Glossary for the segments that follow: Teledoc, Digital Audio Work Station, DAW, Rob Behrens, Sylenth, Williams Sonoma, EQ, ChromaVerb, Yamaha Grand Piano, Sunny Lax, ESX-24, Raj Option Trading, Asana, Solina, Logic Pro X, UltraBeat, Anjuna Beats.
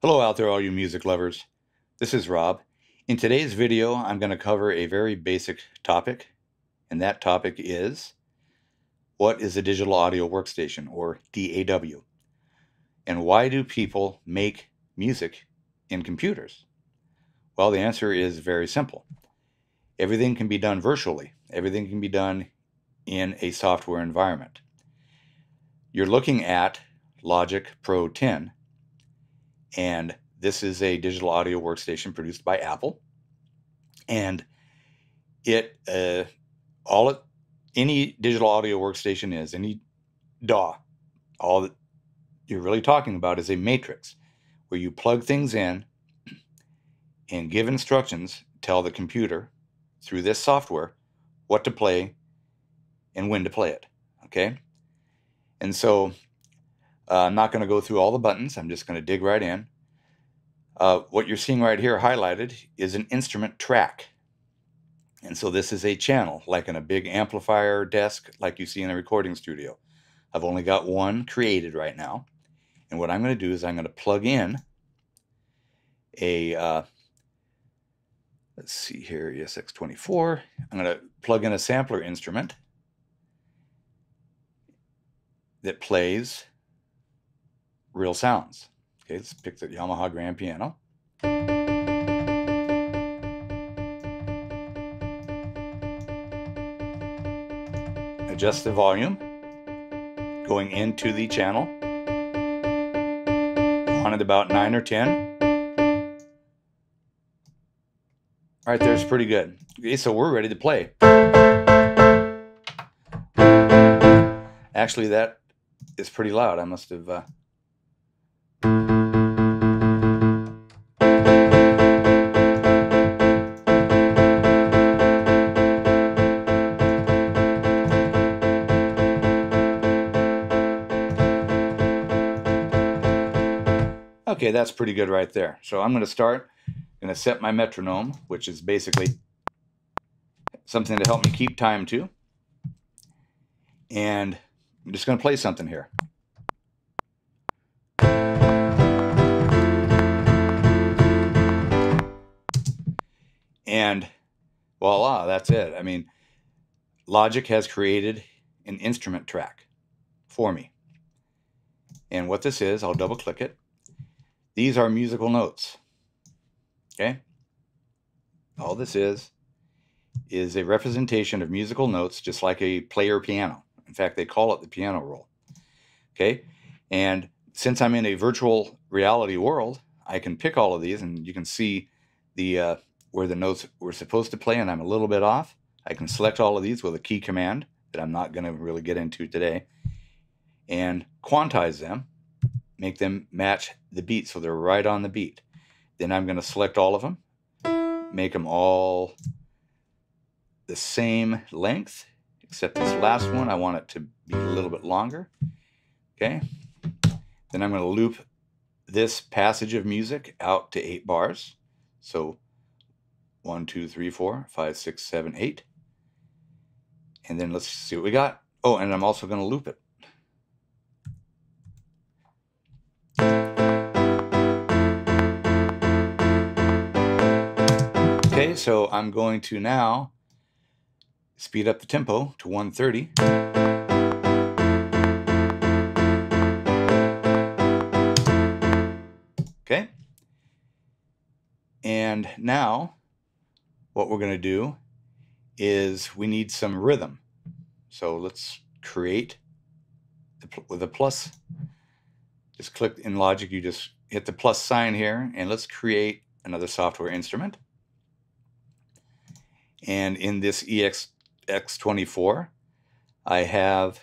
Hello out there all you music lovers, this is Rob. In today's video I'm going to cover a very basic topic, and that topic is what is a digital audio workstation, or DAW, and why do people make music in computers? Well, the answer is very simple. Everything can be done virtually. Everything can be done in a software environment. You're looking at Logic Pro 10. And this is a digital audio workstation produced by Apple. And any digital audio workstation is, any DAW, all that you're really talking about is a matrix where you plug things in and give instructions, tell the computer through this software what to play and when to play it, okay? And so I'm not going to go through all the buttons. I'm just going to dig right in. What you're seeing right here highlighted is an instrument track. And so this is a channel, like in a big amplifier desk, like you see in a recording studio. I've only got one created right now. And what I'm going to do is I'm going to plug in a, let's see here, ESX-24. I'm going to plug in a sampler instrument that plays real sounds. Okay, let's pick the Yamaha Grand Piano. Adjust the volume, going into the channel. On at about 9 or 10. All right, there's pretty good. Okay, so we're ready to play. Actually, that is pretty loud. I must have... Okay, that's pretty good right there. So I'm going to start. I'm going to set my metronome, which is basically something to help me keep time to. And I'm just going to play something here. And voila, that's it. I mean, Logic has created an instrument track for me. And what this is, I'll double click it. These are musical notes, okay? All this is a representation of musical notes, just like a player piano. In fact, they call it the piano roll, okay? And since I'm in a virtual reality world, I can pick all of these, and you can see the where the notes were supposed to play, and I'm a little bit off. I can select all of these with a key command that I'm not gonna really get into today, and quantize them. Make them match the beat so they're right on the beat. Then I'm going to select all of them, make them all the same length, except this last one. I want it to be a little bit longer. Okay. Then I'm going to loop this passage of music out to 8 bars. So 1, 2, 3, 4, 5, 6, 7, 8. And then let's see what we got. Oh, and I'm also going to loop it. Okay, so I'm going to now speed up the tempo to 130. Okay. And now what we're going to do is we need some rhythm. So let's create with a plus. Just click in Logic, you just hit the plus sign here, and let's create another software instrument. And in this ESX-24, I have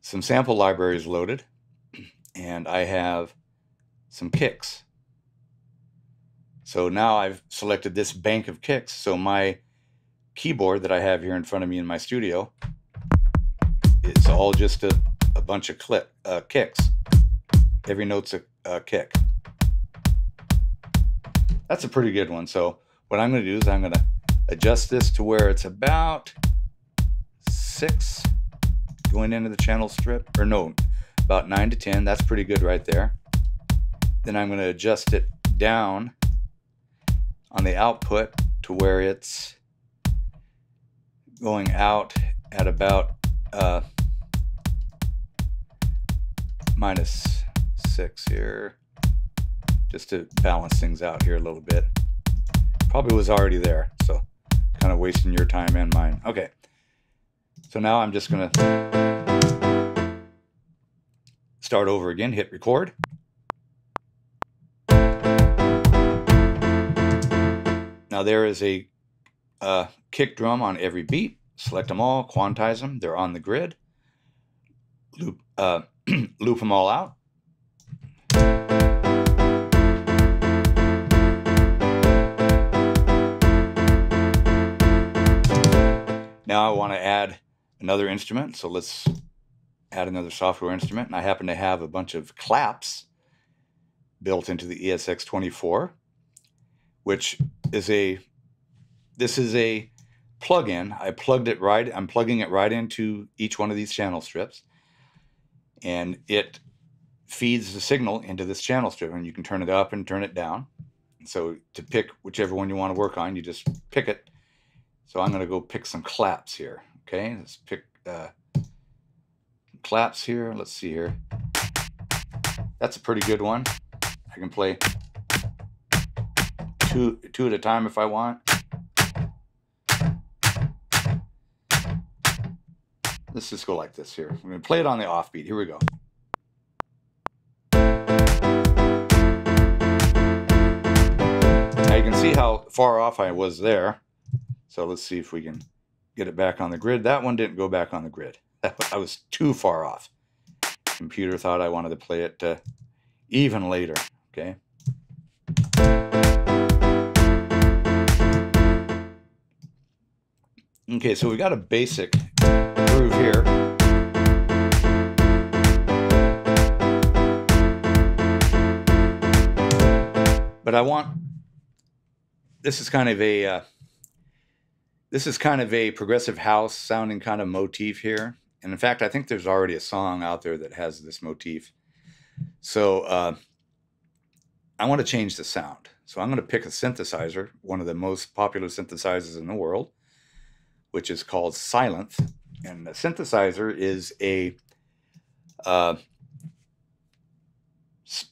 some sample libraries loaded, and I have some kicks. So now I've selected this bank of kicks. So my keyboard that I have here in front of me in my studio, it's all just a bunch of kicks. Every note's a kick. That's a pretty good one. So what I'm going to do is I'm going to adjust this to where it's about 6 going into the channel strip, or no, about 9 to 10. That's pretty good right there. Then I'm going to adjust it down on the output to where it's going out at about -6 here, just to balance things out here a little bit. Probably was already there, so kind of wasting your time and mine. Okay, so now I'm just going to start over again, hit record. Now there is a kick drum on every beat. Select them all, quantize them, they're on the grid. Loop them all out. Now I want to add another instrument, so let's add another software instrument. And I happen to have a bunch of claps built into the ESX-24, which is a plug-in. I'm plugging it right into each one of these channel strips, and it feeds the signal into this channel strip, and you can turn it up and turn it down. And so to pick whichever one you want to work on, you just pick it. So I'm going to go pick some claps here. Okay, let's pick claps here. Let's see here. That's a pretty good one. I can play two at a time if I want. Let's just go like this here. I'm going to play it on the offbeat. Here we go. Now you can see how far off I was there. So let's see if we can get it back on the grid. That one didn't go back on the grid. I was too far off. Computer thought I wanted to play it even later. Okay. Okay, so we got a basic groove here. But I want, this is kind of a progressive house sounding kind of motif here. And in fact, I think there's already a song out there that has this motif. So I want to change the sound. So I'm going to pick a synthesizer, one of the most popular synthesizers in the world, which is called Sylenth. And the synthesizer is a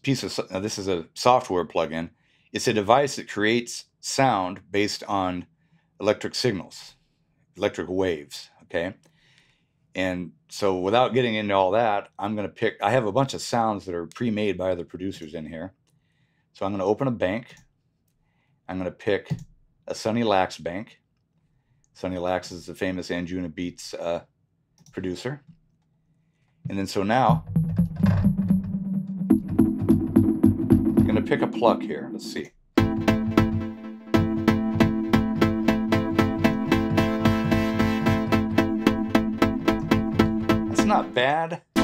piece of, this is a software plugin. It's a device that creates sound based on electric signals, electric waves, okay? And so without getting into all that, I'm gonna pick, I have a bunch of sounds that are pre-made by other producers in here. So I'm gonna open a bank. I'm gonna pick a Sunny Lax bank. Sunny Lax is the famous Anjuna Beats producer. And then so now, I'm gonna pick a pluck here, let's see. Not bad. That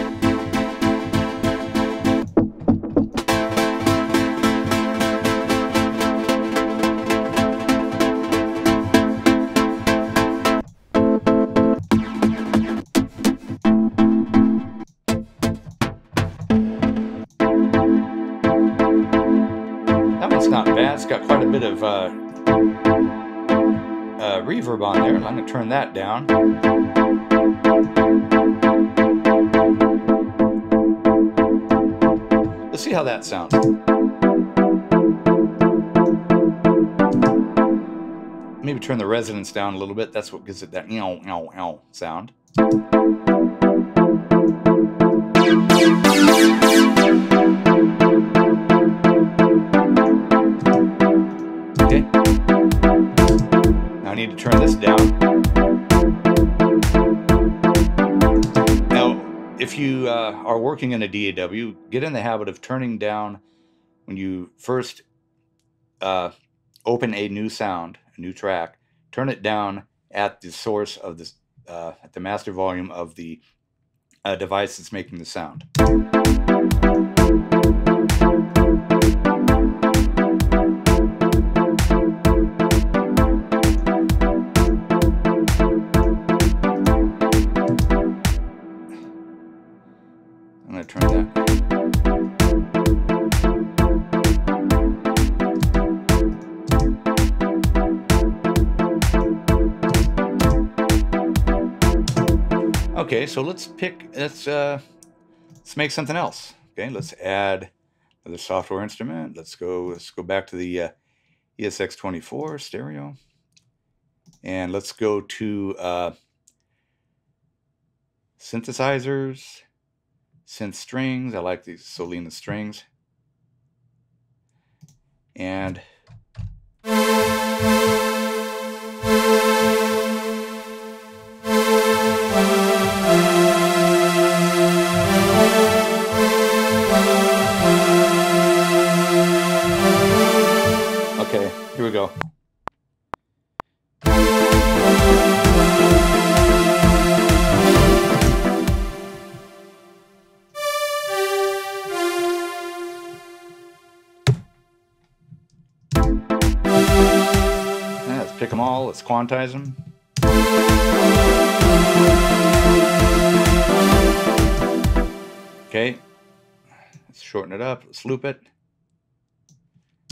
one's not bad. It's got quite a bit of reverb on there. I'm going to turn that down. Let's see how that sounds. Maybe turn the resonance down a little bit. That's what gives it that ow, ow, ow sound. Okay. Now I need to turn this down. Now, if you are working in a DAW, get in the habit of turning down when you first open a new sound, a new track, turn it down at the source of this, at the master volume of the device that's making the sound. I'm going to turn that. Okay, so let's make something else. Okay, let's add another software instrument. Let's go back to the ESX-24 stereo, and let's go to synthesizers, synth strings. I like these Solina strings. And okay, here we go. Pick them all, let's quantize them. Okay, let's shorten it up, let's loop it.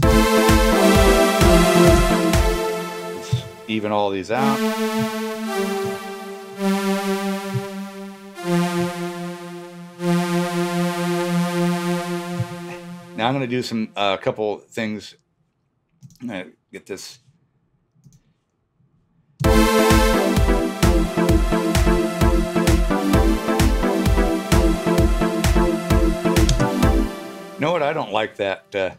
Let's even all these out. Now I'm going to do some, couple things. I'm going to get this. You know what? I don't like that. I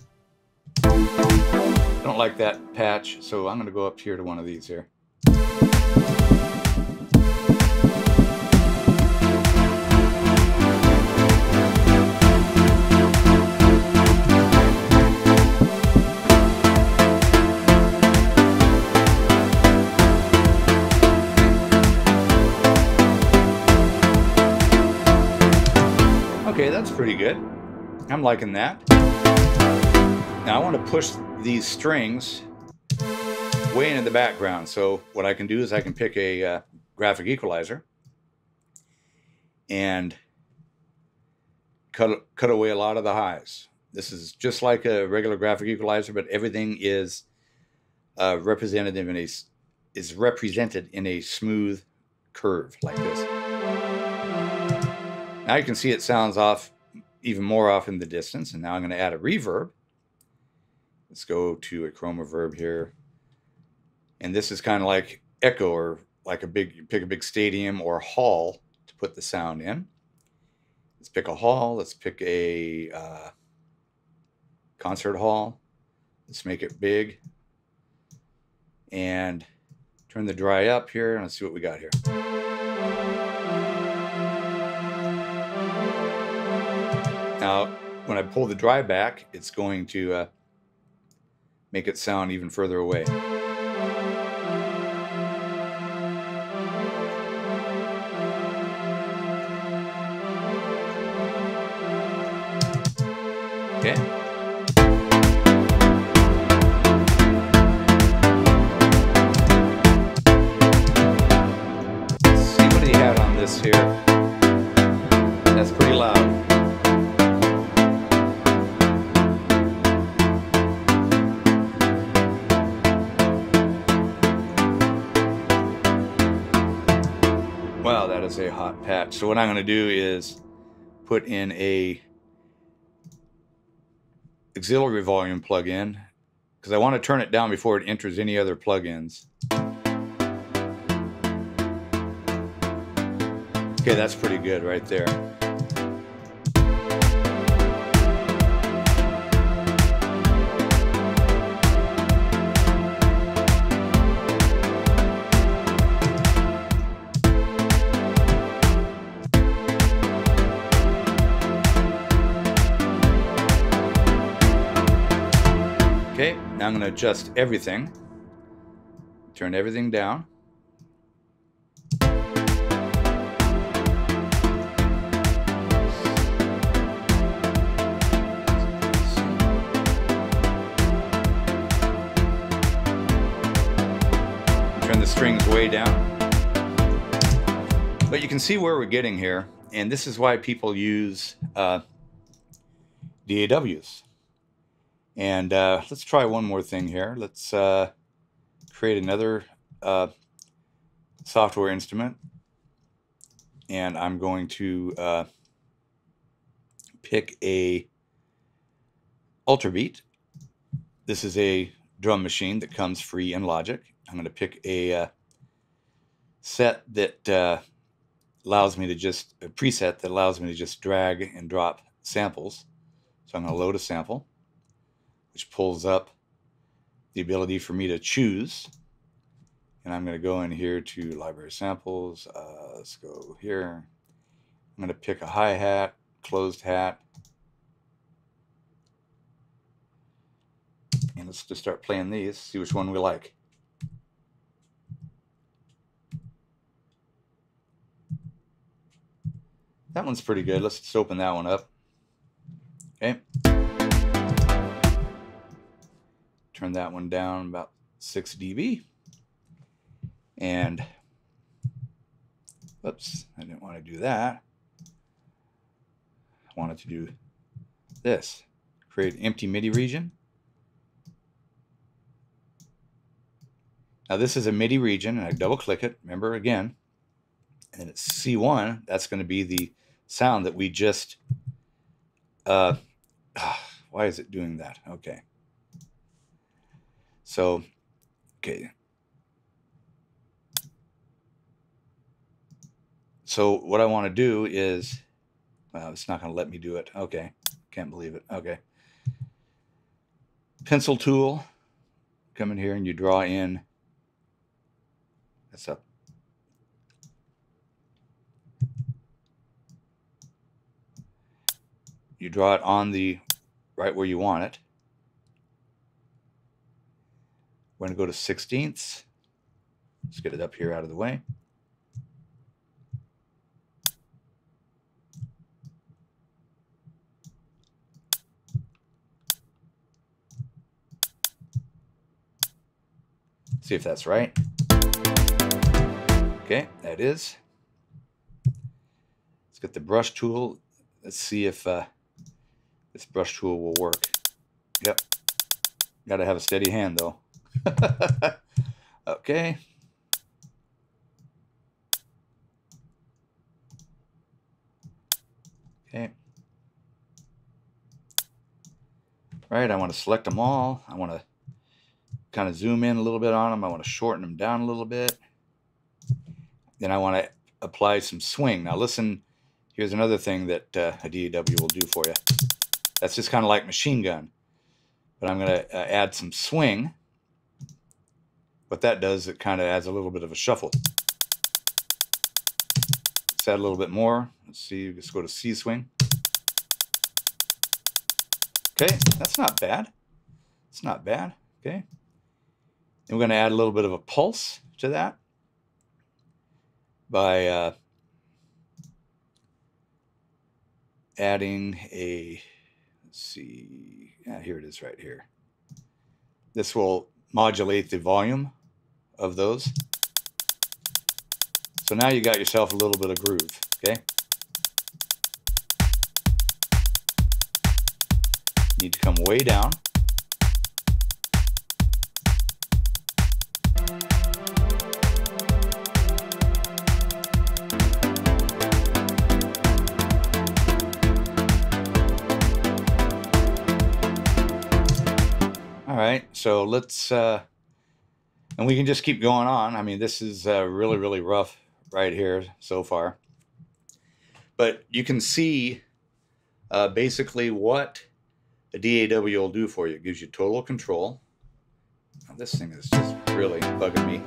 don't like that patch, so I'm going to go up here to one of these here. Okay, that's pretty good. I'm liking that. Now I want to push these strings way into the background. So what I can do is I can pick a graphic equalizer and cut away a lot of the highs. This is just like a regular graphic equalizer, but everything is represented in a smooth curve like this. Now you can see it sounds off even more off in the distance. And now I'm going to add a reverb. Let's go to a ChromaVerb here. And this is kind of like echo, or like a big, you pick a big stadium or hall to put the sound in. Let's pick a hall. Let's pick a concert hall. Let's make it big and turn the dry up here. And let's see what we got here. Now, when I pull the dry back, it's going to make it sound even further away. Okay. A hot patch. So what I'm going to do is put in a auxiliary volume plug-in, because I want to turn it down before it enters any other plugins. Okay, that's pretty good right there. Okay, now I'm going to adjust everything, turn everything down. Turn the strings way down. But you can see where we're getting here, and this is why people use DAWs. And let's try one more thing here. Let's create another software instrument. and I'm going to pick a UltraBeat. This is a drum machine that comes free in Logic. I'm going to pick a set that allows me to just, a preset that allows me to just drag and drop samples. So I'm going to load a sample, which pulls up the ability for me to choose. And I'm going to go in here to library samples. Let's go here. I'm going to pick a hi-hat, closed hat. And let's just start playing these, see which one we like. That one's pretty good. Let's just open that one up. Okay. Turn that one down about 6 dB. And, oops, I didn't want to do that. I wanted to do this. Create an empty MIDI region. Now this is a MIDI region, and I double click it, remember again, and then it's C1, that's going to be the sound that we just, why is it doing that? Okay. So, okay. So what I want to do is, well, it's not going to let me do it. Okay. Can't believe it. Okay. Pencil tool. Come in here and you draw in. That's up. You draw it on the right where you want it. We're going to go to 16ths. Let's get it up here out of the way. See if that's right. Okay, that is. Let's get the brush tool. Let's see if this brush tool will work. Yep. Got to have a steady hand, though. Okay. Okay. All right, I want to select them all. I want to kind of zoom in a little bit on them. I want to shorten them down a little bit. Then I want to apply some swing. Now listen, here's another thing that a DAW will do for you. That's just kind of like machine gun. But I'm going to add some swing. What that does, it kind of adds a little bit of a shuffle. Let's add a little bit more. Let's see, let's go to C swing. Okay, that's not bad. It's not bad, okay. And we're going to add a little bit of a pulse to that by adding a, let's see, yeah, here it is right here. This will modulate the volume of those. So now you got yourself a little bit of groove, okay? Need to come way down. So let's, and we can just keep going on. I mean, this is really, really rough right here so far. But you can see basically what a DAW will do for you. It gives you total control. Now, this thing is just really bugging me.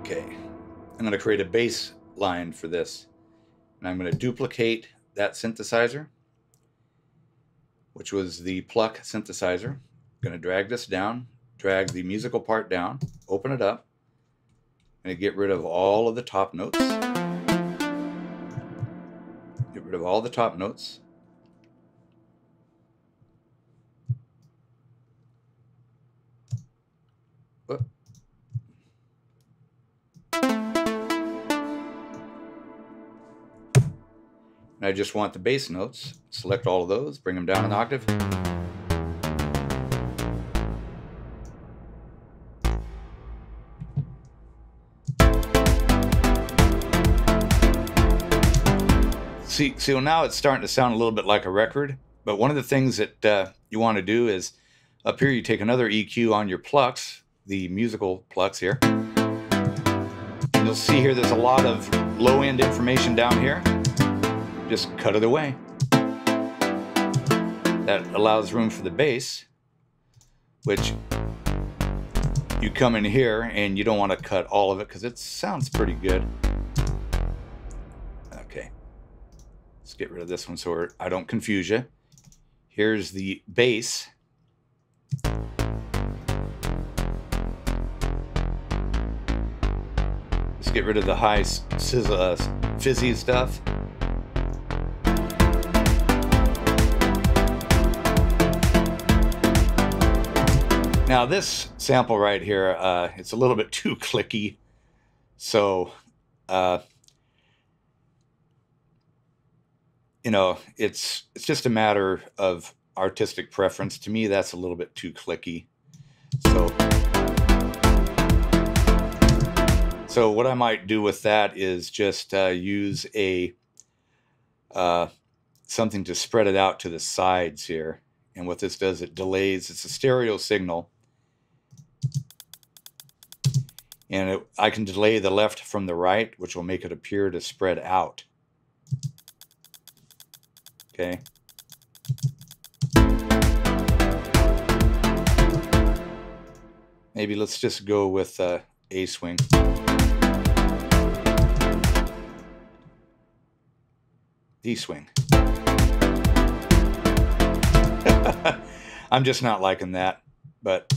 Okay, I'm going to create a bass line for this, and I'm going to duplicate that synthesizer, which was the pluck synthesizer. I'm going to drag this down, drag the musical part down, open it up, and get rid of all of the top notes. Get rid of all the top notes. Whoop. I just want the bass notes. Select all of those, bring them down an octave. See, well, now it's starting to sound a little bit like a record, but one of the things that you want to do is up here you take another EQ on your plucks, the musical plucks here. And you'll see here there's a lot of low-end information down here. Just cut it away. That allows room for the bass, which you come in here and you don't want to cut all of it because it sounds pretty good. Okay, let's get rid of this one so I don't confuse you. Here's the bass. Let's get rid of the high fizzy stuff. Now this sample right here, it's a little bit too clicky, so you know, it's just a matter of artistic preference. To me, that's a little bit too clicky. So what I might do with that is just use a something to spread it out to the sides here, and what this does, it delays. It's a stereo signal. And I can delay the left from the right, which will make it appear to spread out. Okay. Maybe let's just go with A swing. D swing. I'm just not liking that, but...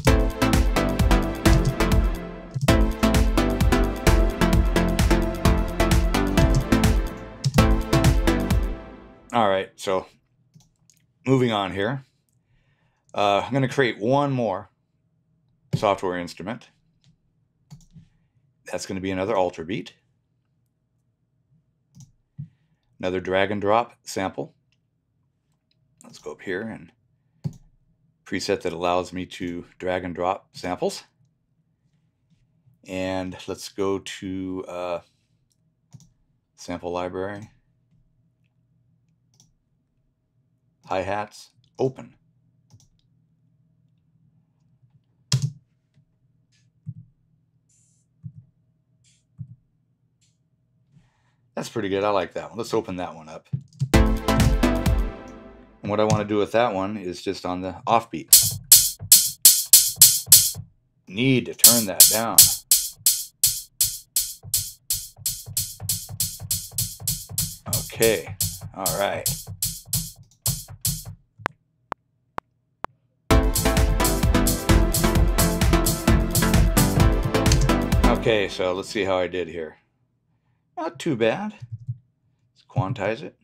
All right, so moving on here, I'm going to create one more software instrument. That's going to be another UltraBeat, another drag and drop sample. Let's go up here and preset that allows me to drag and drop samples. And let's go to sample library. Hi-hats, open. That's pretty good, I like that one. Let's open that one up. And what I want to do with that one is just on the offbeat. Need to turn that down. Okay, all right. Okay, so let's see how I did here. Not too bad. Let's quantize it.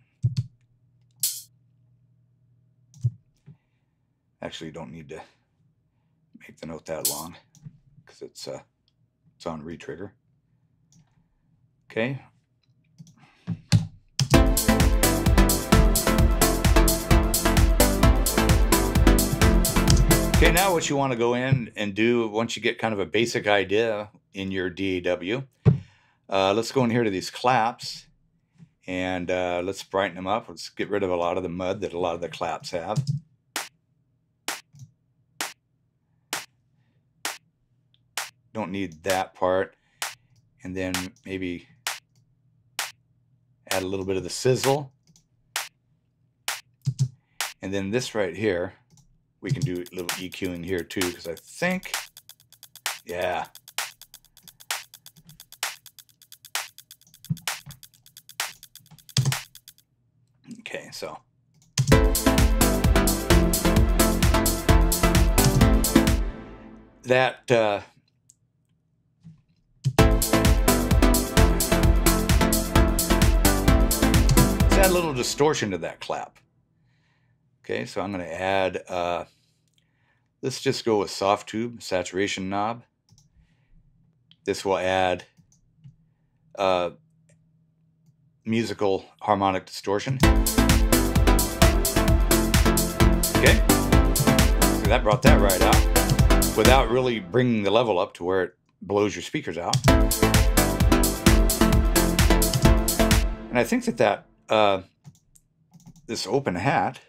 Actually, don't need to make the note that long because it's on retrigger. Okay. Okay, now what you want to go in and do once you get kind of a basic idea in your DAW, let's go in here to these claps and let's brighten them up. Let's get rid of a lot of the mud that a lot of the claps have. Don't need that part. And then maybe add a little bit of the sizzle. And then this right here, we can do a little EQing here too, because I think, yeah. Okay, so. That, let's add a little distortion to that clap. Okay, so I'm gonna add, let's just go with soft tube, saturation knob. This will add musical harmonic distortion. Okay, so that brought that right out without really bringing the level up to where it blows your speakers out. And I think that this open hat,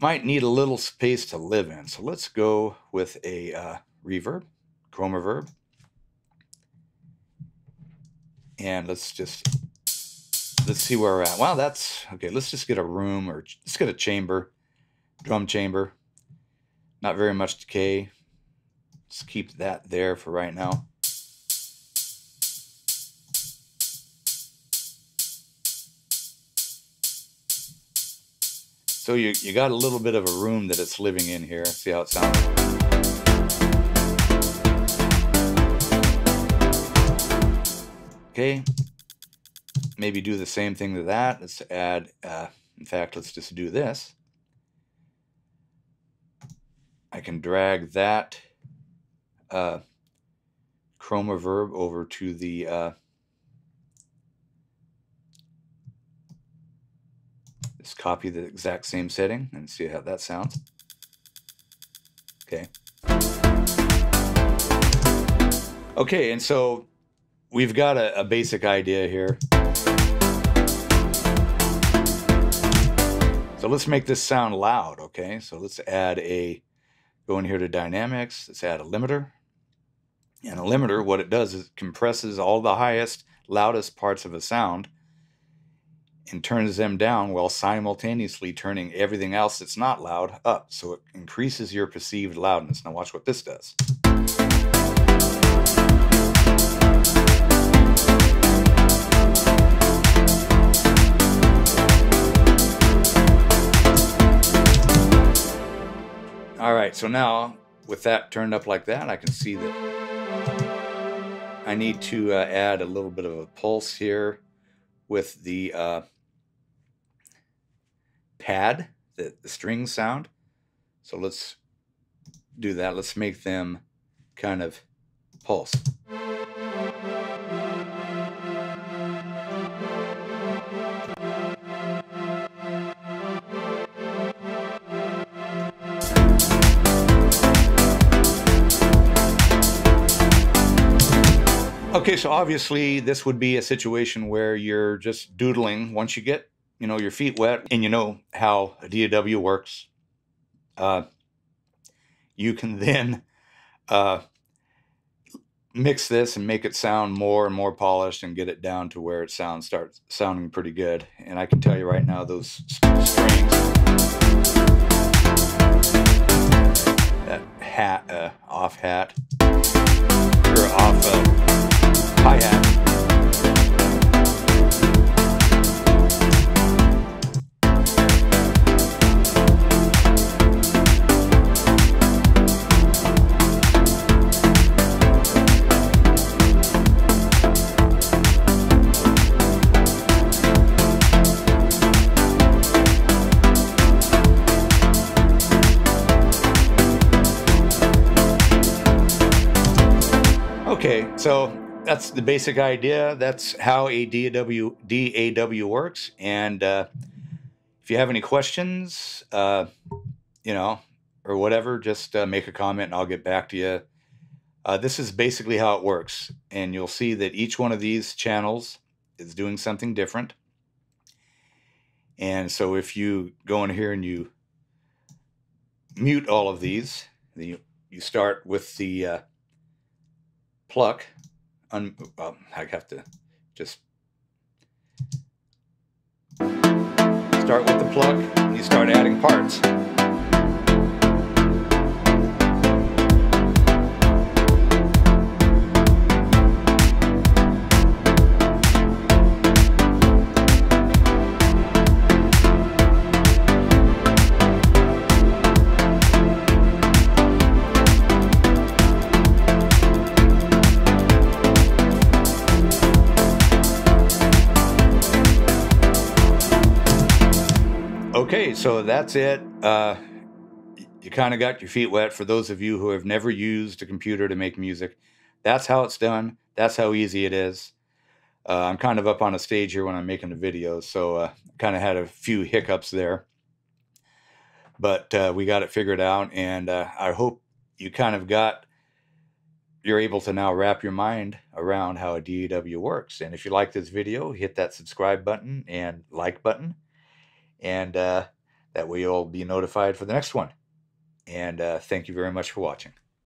might need a little space to live in. So let's go with a reverb, ChromaVerb. And let's see where we're at. Wow, that's, okay, let's just get a room, or let's get a chamber, drum chamber. Not very much decay. Let's keep that there for right now. So you got a little bit of a room that it's living in here. See how it sounds. Okay, maybe do the same thing to that. Let's add, in fact, let's just do this. I can drag that ChromaVerb over to the just copy the exact same setting and see how that sounds. Okay. Okay, and so we've got a basic idea here. So let's make this sound loud, okay? So let's add a, go in here to dynamics, let's add a limiter. And a limiter, what it does is it compresses all the highest, loudest parts of a sound and turns them down while simultaneously turning everything else that's not loud up. So it increases your perceived loudness. Now watch what this does. All right, so now with that turned up like that, I can see that I need to add a little bit of a pulse here with the pad, the string sound. So let's do that. Let's make them kind of pulse. Okay, so obviously this would be a situation where you're just doodling. Once you get, you know, your feet wet and you know how a DAW works, you can then mix this and make it sound more and more polished and get it down to where it starts sounding pretty good. And I can tell you right now, those strings, that hat, off hat, or off hi-hat. Okay, so that's the basic idea. That's how a DAW works. And if you have any questions, you know, or whatever, just make a comment and I'll get back to you. This is basically how it works. And you'll see that each one of these channels is doing something different. And so if you go in here and you mute all of these, then you start with the pluck. I have to just start with the pluck and you start adding parts. Okay, so that's it. You kind of got your feet wet. For those of you who have never used a computer to make music, that's how it's done. That's how easy it is. I'm kind of up on a stage here when I'm making the video, so kind of had a few hiccups there. But we got it figured out, and I hope you kind of got you're able to now wrap your mind around how a DAW works. And if you like this video, hit that subscribe button and like button, and that way you'll be notified for the next one. And thank you very much for watching.